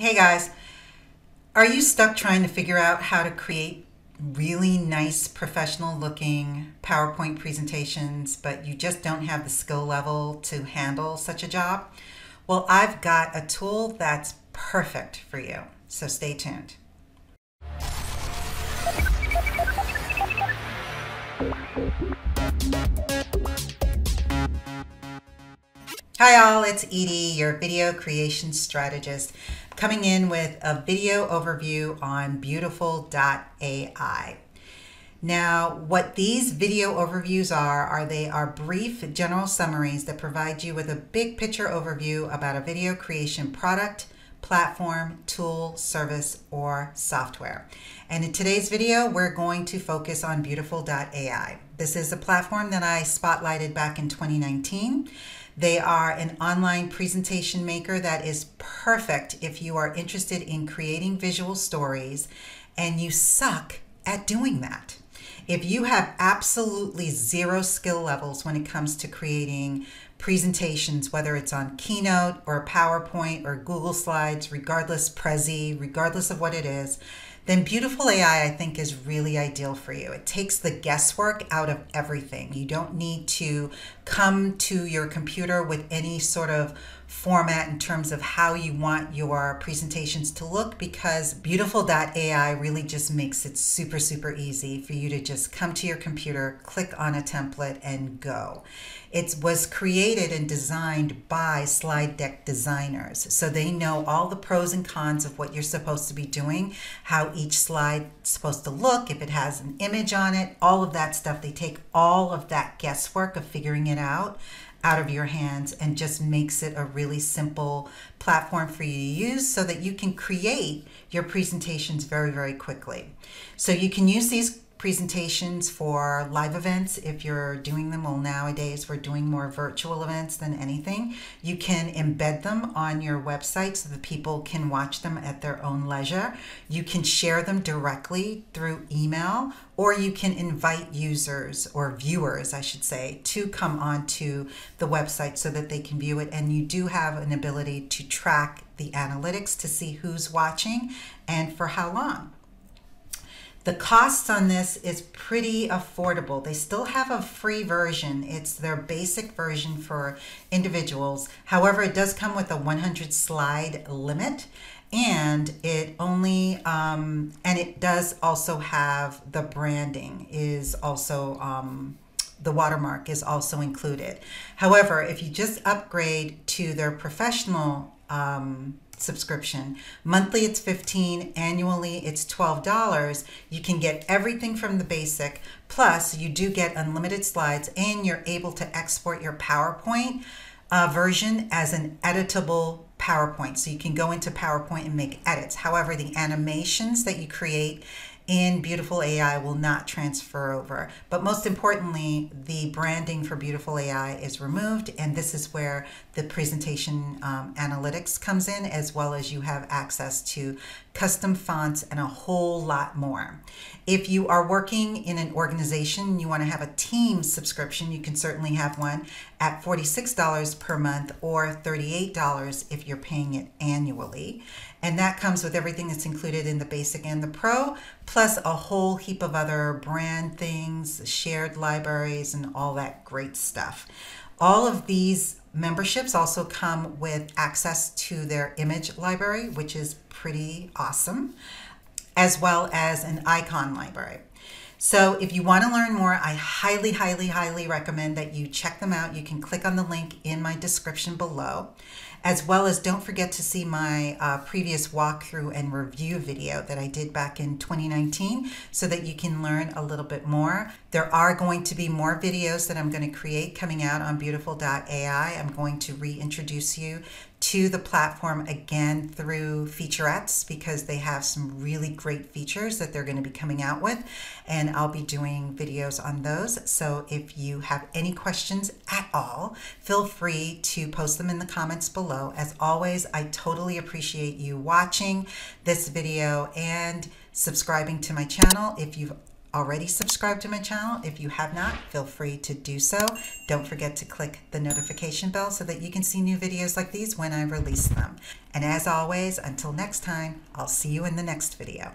Hey guys, are you stuck trying to figure out how to create really nice professional looking PowerPoint presentations, but you just don't have the skill level to handle such a job? Well, I've got a tool that's perfect for you, so stay tuned. Hi all, it's Edie, your video creation strategist, coming in with a video overview on Beautiful.ai. Now, what these video overviews are they are brief general summaries that provide you with a big picture overview about a video creation product, platform, tool, service, or software. And in today's video, we're going to focus on Beautiful.ai. This is a platform that I spotlighted back in 2019. They are an online presentation maker that is perfect if you are interested in creating visual stories and you suck at doing that. If you have absolutely zero skill levels when it comes to creating presentations, whether it's on Keynote or PowerPoint or Google Slides, regardless, Prezi, regardless of what it is, then Beautiful.ai, I think, is really ideal for you. It takes the guesswork out of everything. You don't need to come to your computer with any sort of format in terms of how you want your presentations to look, because Beautiful.ai really just makes it super, super easy for you to just come to your computer, click on a template, and go. It was created and designed by slide deck designers, so they know all the pros and cons of what you're supposed to be doing, how each slide is supposed to look, if it has an image on it, all of that stuff. They take all of that guesswork of figuring it out of your hands and just makes it a really simple platform for you to use so that you can create your presentations very, very quickly. So you can use these presentations for live events if you're doing them. Well, nowadays we're doing more virtual events than anything. You can embed them on your website so that people can watch them at their own leisure. You can share them directly through email, or you can invite users, or viewers, I should say, to come onto the website so that they can view it. And you do have an ability to track the analytics to see who's watching and for how long. The costs on this is pretty affordable. They still have a free version. It's their basic version for individuals. However, it does come with a 100 slide limit, and it only it does also have the branding is also the watermark is also included. However, if you just upgrade to their professional subscription, monthly it's $15, annually it's $12, you can get everything from the basic, plus you do get unlimited slides, and you're able to export your PowerPoint version as an editable PowerPoint. So you can go into PowerPoint and make edits. However, the animations that you create in Beautiful.ai will not transfer over. But most importantly, the branding for Beautiful.ai is removed, and this is where the presentation analytics comes in, as well as you have access to custom fonts and a whole lot more. If you are working in an organization, you want to have a team subscription, you can certainly have one at $46 per month or $38 if you're paying it annually. And that comes with everything that's included in the basic and the pro, plus a whole heap of other brand things, shared libraries, and all that great stuff. All of these memberships also come with access to their image library, which is pretty awesome, as well as an icon library. So if you want to learn more, I highly, highly, highly recommend that you check them out. You can click on the link in my description below, as well as don't forget to see my previous walkthrough and review video that I did back in 2019 so that you can learn a little bit more. There are going to be more videos that I'm going to create coming out on Beautiful.ai. I'm going to reintroduce you to the platform again through featurettes, because they have some really great features that they're going to be coming out with, and I'll be doing videos on those. So if you have any questions at all, feel free to post them in the comments below. As always, I totally appreciate you watching this video and subscribing to my channel if you've already subscribed to my channel. If you have not, feel free to do so. Don't forget to click the notification bell so that you can see new videos like these when I release them. And as always, until next time, I'll see you in the next video.